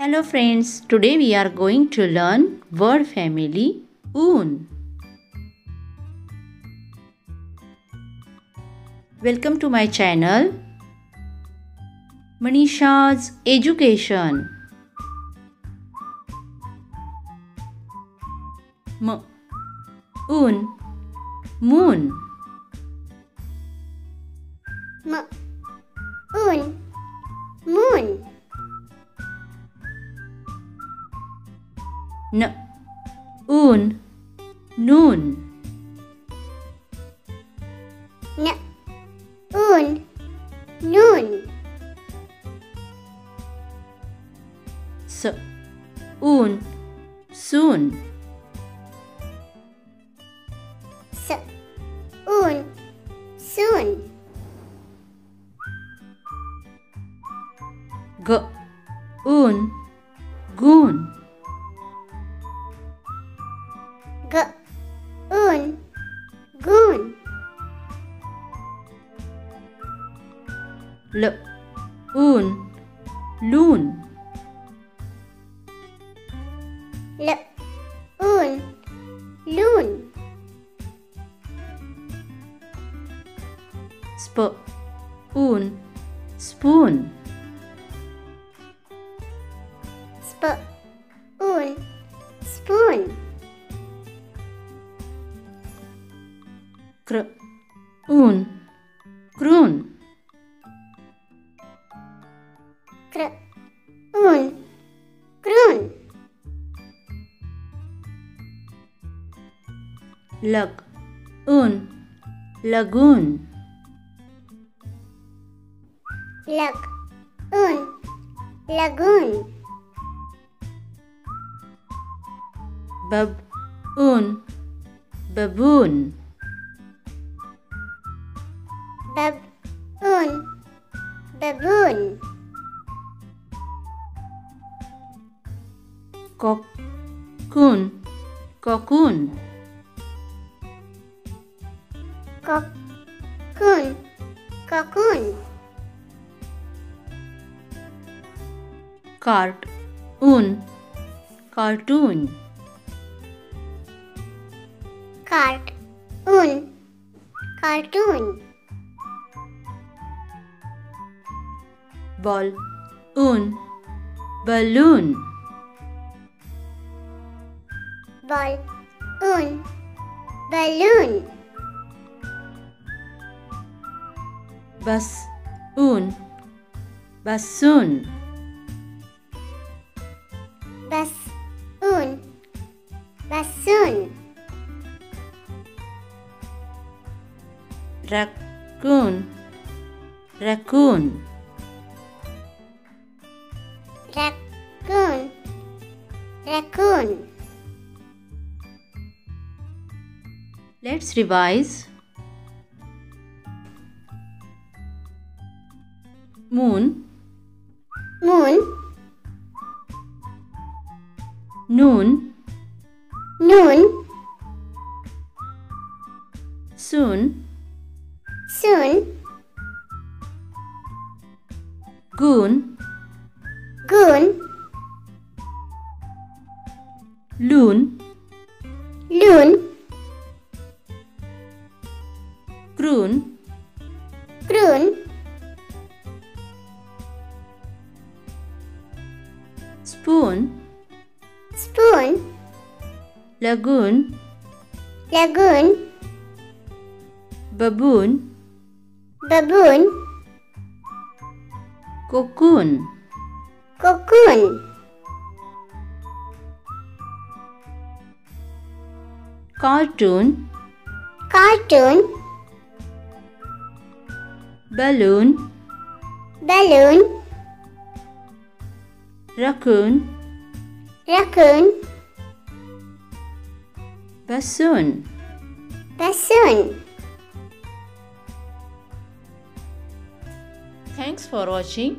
Hello friends, today we are going to learn word family oon. Welcome to my channel Manisha's Education. Oon, moon. Oon, moon. Oon, noon. Oon, noon. Oon, soon. Oon, soon. Oon, goon. Oon, goon. Oon, loon. Oon, loon. Oon, spoon. Oon, spoon. Oon, croon. Oon, croon. Oon, lagoon. Oon, lagoon. Oon, baboon. Oon, baboon. Cocoon, cocoon. Cocoon, cocoon. Cart-oon, cartoon. Cart-oon, cartoon. Ball-oon, balloon. Ball-oon, balloon. Bus-oon, bassoon. Bus-oon, bassoon. Raccoon, raccoon. Raccoon, raccoon. Let's revise. Moon, moon. Noon, noon. Soon, soon. Goon, goon. Loon, loon. Croon, croon. Spoon, spoon. Lagoon, lagoon. Baboon, baboon. Cocoon, cocoon. Cartoon, cartoon. Balloon, balloon. Raccoon, raccoon. Bassoon, bassoon. Thanks for watching.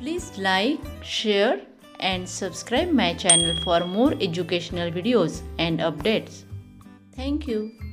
Please like, share and subscribe my channel for more educational videos and updates. Thank you.